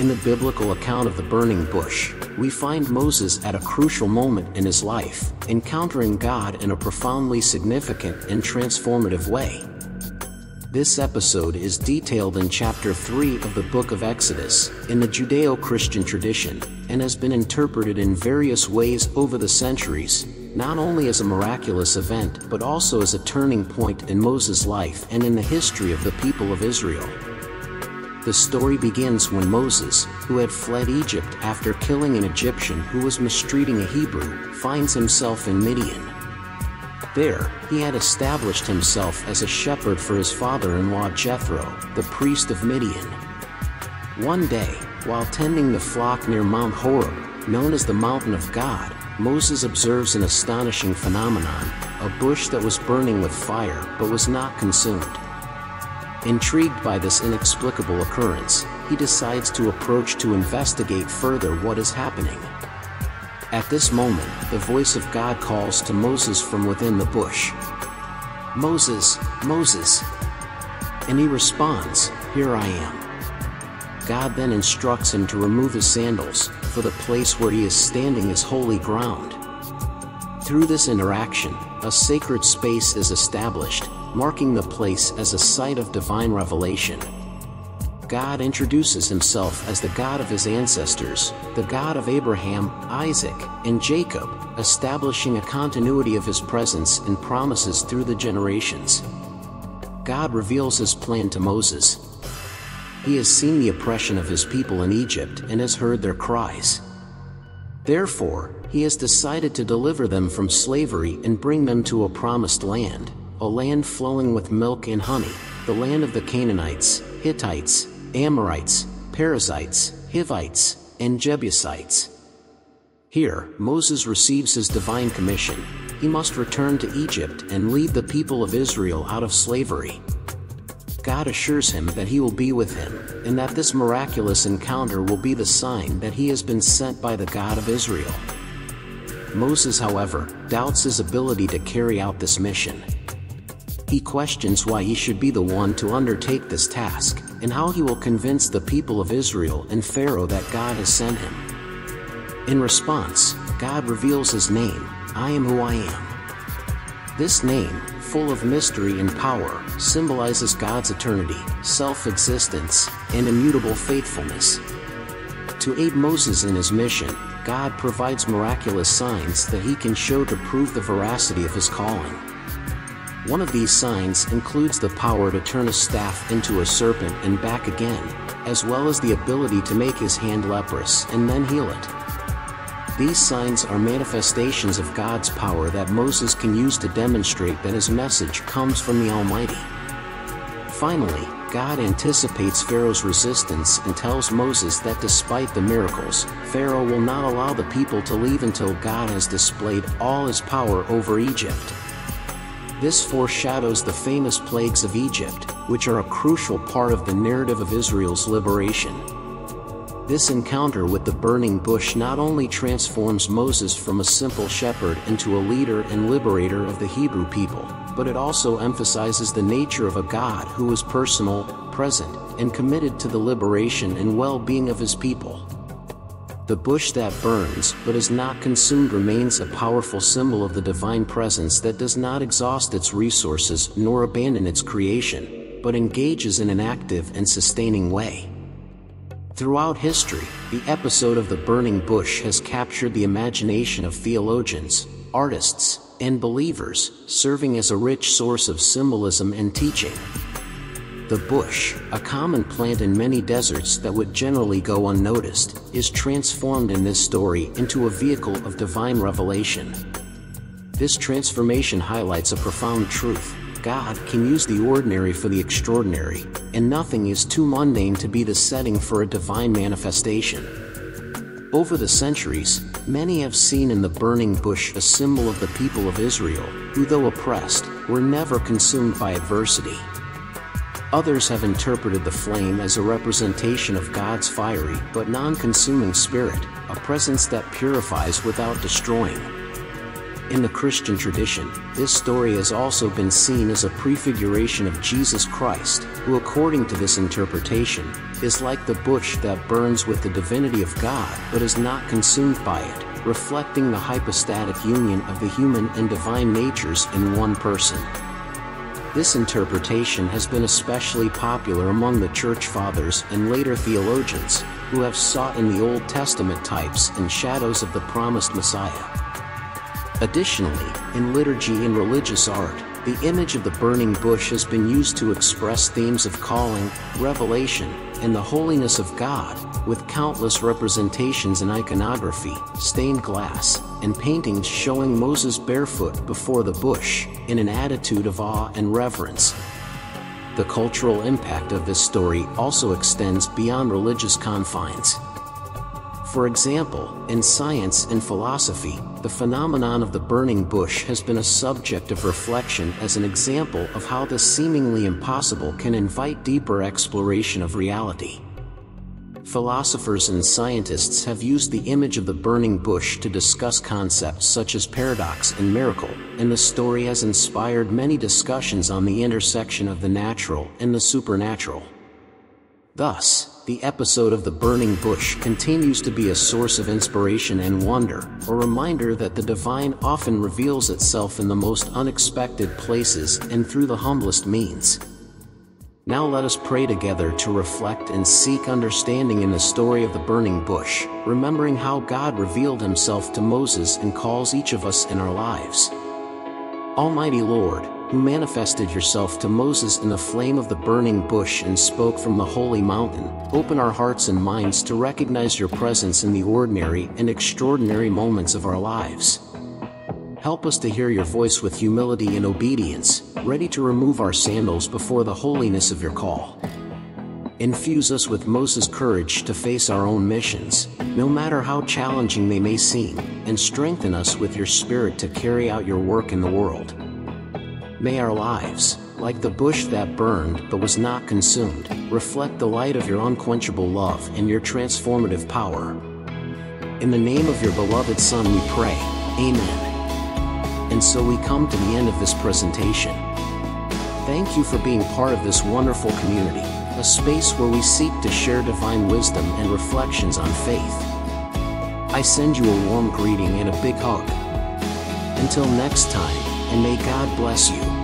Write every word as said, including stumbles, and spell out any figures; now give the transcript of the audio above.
In the biblical account of the burning bush, we find Moses at a crucial moment in his life, encountering God in a profoundly significant and transformative way. This episode is detailed in chapter three of the book of Exodus, in the Judeo-Christian tradition, and has been interpreted in various ways over the centuries, not only as a miraculous event but also as a turning point in Moses' life and in the history of the people of Israel. The story begins when Moses, who had fled Egypt after killing an Egyptian who was mistreating a Hebrew, finds himself in Midian. There, he had established himself as a shepherd for his father-in-law Jethro, the priest of Midian. One day, while tending the flock near Mount Horeb, known as the Mountain of God, Moses observes an astonishing phenomenon, a bush that was burning with fire but was not consumed. Intrigued by this inexplicable occurrence, he decides to approach to investigate further what is happening. At this moment, the voice of God calls to Moses from within the bush. "Moses, Moses." And he responds, "Here I am." God then instructs him to remove his sandals, for the place where he is standing is holy ground. Through this interaction, a sacred space is established, marking the place as a site of divine revelation. God introduces himself as the God of his ancestors, the God of Abraham, Isaac, and Jacob, establishing a continuity of his presence and promises through the generations. God reveals his plan to Moses. He has seen the oppression of his people in Egypt and has heard their cries. Therefore, he has decided to deliver them from slavery and bring them to a promised land, a land flowing with milk and honey, the land of the Canaanites, Hittites, Amorites, Perizzites, Hivites, and Jebusites. Here, Moses receives his divine commission. He must return to Egypt and lead the people of Israel out of slavery. God assures him that he will be with him, and that this miraculous encounter will be the sign that he has been sent by the God of Israel. Moses, however, doubts his ability to carry out this mission. He questions why he should be the one to undertake this task, and how he will convince the people of Israel and Pharaoh that God has sent him. In response, God reveals his name, "I am who I am." This name, full of mystery and power, symbolizes God's eternity, self-existence, and immutable faithfulness. To aid Moses in his mission, God provides miraculous signs that he can show to prove the veracity of his calling. One of these signs includes the power to turn a staff into a serpent and back again, as well as the ability to make his hand leprous and then heal it. These signs are manifestations of God's power that Moses can use to demonstrate that his message comes from the Almighty. Finally, God anticipates Pharaoh's resistance and tells Moses that despite the miracles, Pharaoh will not allow the people to leave until God has displayed all his power over Egypt. This foreshadows the famous plagues of Egypt, which are a crucial part of the narrative of Israel's liberation. This encounter with the burning bush not only transforms Moses from a simple shepherd into a leader and liberator of the Hebrew people, but it also emphasizes the nature of a God who is personal, present, and committed to the liberation and well-being of his people. The bush that burns but is not consumed remains a powerful symbol of the divine presence that does not exhaust its resources nor abandon its creation, but engages in an active and sustaining way. Throughout history, the episode of the burning bush has captured the imagination of theologians, artists, and believers, serving as a rich source of symbolism and teaching. The bush, a common plant in many deserts that would generally go unnoticed, is transformed in this story into a vehicle of divine revelation. This transformation highlights a profound truth: God can use the ordinary for the extraordinary, and nothing is too mundane to be the setting for a divine manifestation. Over the centuries, many have seen in the burning bush a symbol of the people of Israel, who, though oppressed, were never consumed by adversity. Others have interpreted the flame as a representation of God's fiery but non-consuming spirit, a presence that purifies without destroying. In the Christian tradition, this story has also been seen as a prefiguration of Jesus Christ, who according to this interpretation, is like the bush that burns with the divinity of God but is not consumed by it, reflecting the hypostatic union of the human and divine natures in one person. This interpretation has been especially popular among the Church Fathers and later theologians, who have sought in the Old Testament types and shadows of the promised Messiah. Additionally, in liturgy and religious art, the image of the burning bush has been used to express themes of calling, revelation, and the holiness of God, with countless representations in iconography, stained glass, and paintings showing Moses barefoot before the bush, in an attitude of awe and reverence. The cultural impact of this story also extends beyond religious confines. For example, in science and philosophy, the phenomenon of the burning bush has been a subject of reflection as an example of how the seemingly impossible can invite deeper exploration of reality. Philosophers and scientists have used the image of the burning bush to discuss concepts such as paradox and miracle, and the story has inspired many discussions on the intersection of the natural and the supernatural. Thus, the episode of the burning bush continues to be a source of inspiration and wonder, a reminder that the divine often reveals itself in the most unexpected places and through the humblest means. Now let us pray together to reflect and seek understanding in the story of the burning bush, remembering how God revealed himself to Moses and calls each of us in our lives. Almighty Lord, who manifested yourself to Moses in the flame of the burning bush and spoke from the holy mountain, open our hearts and minds to recognize your presence in the ordinary and extraordinary moments of our lives. Help us to hear your voice with humility and obedience, ready to remove our sandals before the holiness of your call. Infuse us with Moses' courage to face our own missions, no matter how challenging they may seem, and strengthen us with your spirit to carry out your work in the world. May our lives, like the bush that burned but was not consumed, reflect the light of your unquenchable love and your transformative power. In the name of your beloved Son we pray, Amen. And so we come to the end of this presentation. Thank you for being part of this wonderful community, a space where we seek to share divine wisdom and reflections on faith. I send you a warm greeting and a big hug. Until next time, and may God bless you.